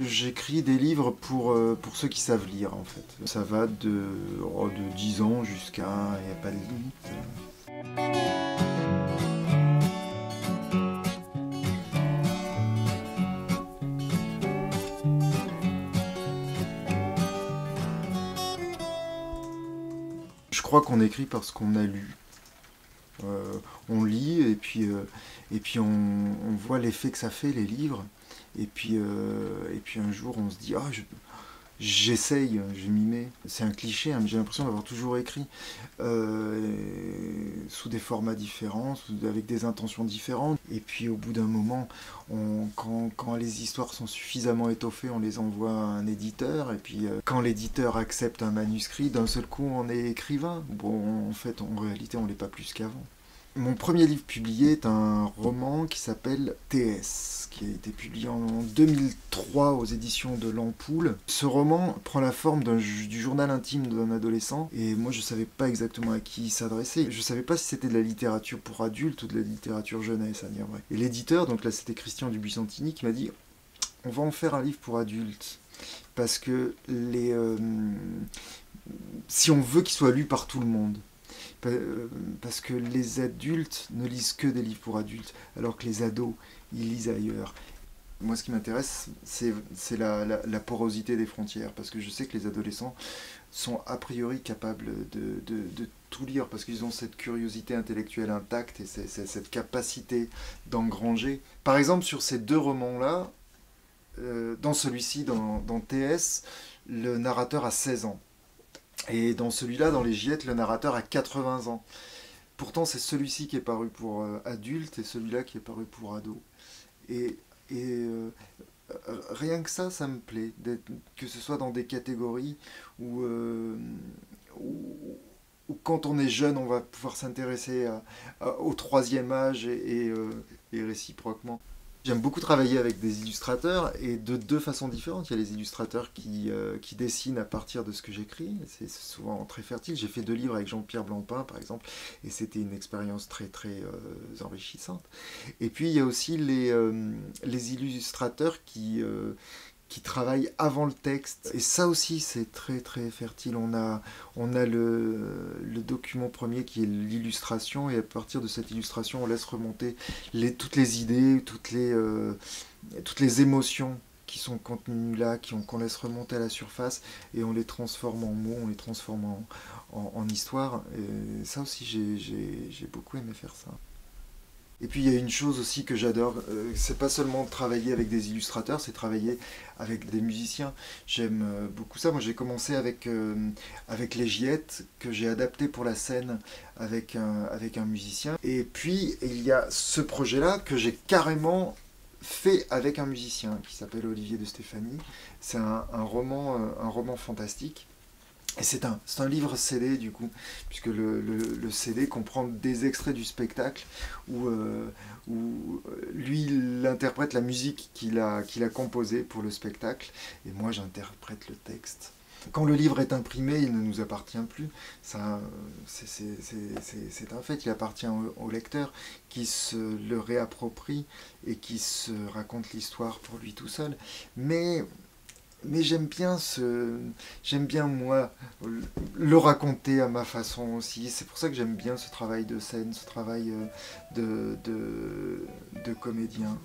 J'écris des livres pour ceux qui savent lire, en fait. Ça va de 10 ans jusqu'à... il n'y a pas de limite. Je crois qu'on écrit parce qu'on a lu. On lit et puis on voit l'effet que ça fait, les livres. Et puis un jour on se dit « Ah, j'essaye, je m'y mets ». C'est un cliché, hein, mais j'ai l'impression d'avoir toujours écrit sous des formats différents, avec des intentions différentes. Et puis au bout d'un moment, quand les histoires sont suffisamment étoffées, on les envoie à un éditeur. Et puis quand l'éditeur accepte un manuscrit, d'un seul coup on est écrivain. Bon, en fait, en réalité, on l'est pas plus qu'avant. Mon premier livre publié est un roman qui s'appelle TS, qui a été publié en 2003 aux éditions de l'Ampoule. Ce roman prend la forme du journal intime d'un adolescent, et moi je savais pas exactement à qui s'adresser. Je savais pas si c'était de la littérature pour adultes ou de la littérature jeunesse, à dire vrai. Et l'éditeur, donc là c'était Christian Dubuisantini, qui m'a dit « On va en faire un livre pour adultes, parce que si on veut qu'il soit lu par tout le monde, parce que les adultes ne lisent que des livres pour adultes, alors que les ados, ils lisent ailleurs. » Moi, ce qui m'intéresse, c'est la porosité des frontières, parce que je sais que les adolescents sont a priori capables de tout lire, parce qu'ils ont cette curiosité intellectuelle intacte et cette capacité d'engranger. Par exemple, sur ces deux romans-là, dans celui-ci, dans TS, le narrateur a 16 ans. Et dans celui-là, dans les Giètes, le narrateur a 80 ans. Pourtant, c'est celui-ci qui est paru pour adulte et celui-là qui est paru pour ado. Et rien que ça me plaît, que ce soit dans des catégories où quand on est jeune, on va pouvoir s'intéresser au troisième âge et réciproquement. J'aime beaucoup travailler avec des illustrateurs et de deux façons différentes. Il y a les illustrateurs qui dessinent à partir de ce que j'écris. C'est souvent très fertile. J'ai fait deux livres avec Jean-Pierre Blanpin, par exemple, et c'était une expérience très très enrichissante. Et puis il y a aussi les illustrateurs qui travaillent avant le texte. Et ça aussi, c'est très très fertile. On a le document premier qui est l'illustration, et à partir de cette illustration, on laisse remonter toutes les idées, toutes les émotions qui sont contenues là, qu'on laisse remonter à la surface, et on les transforme en mots, on les transforme en histoire. Et ça aussi, j'ai beaucoup aimé faire ça. Et puis il y a une chose aussi que j'adore, c'est pas seulement travailler avec des illustrateurs, c'est travailler avec des musiciens. J'aime beaucoup ça. Moi j'ai commencé avec les Giètes, que j'ai adapté pour la scène avec un musicien. Et puis il y a ce projet-là que j'ai carrément fait avec un musicien qui s'appelle Olivier de Stéphanie. C'est un roman fantastique. Et c'est un livre CD, du coup, puisque le CD comprend des extraits du spectacle où lui, il interprète la musique qu'il a composée pour le spectacle, et moi, j'interprète le texte. Quand le livre est imprimé, il ne nous appartient plus. Ça, c'est un fait. Il appartient au lecteur qui se le réapproprie et qui se raconte l'histoire pour lui tout seul. Mais j'aime bien moi le raconter à ma façon aussi. C'est pour ça que j'aime bien ce travail de scène, ce travail de comédien.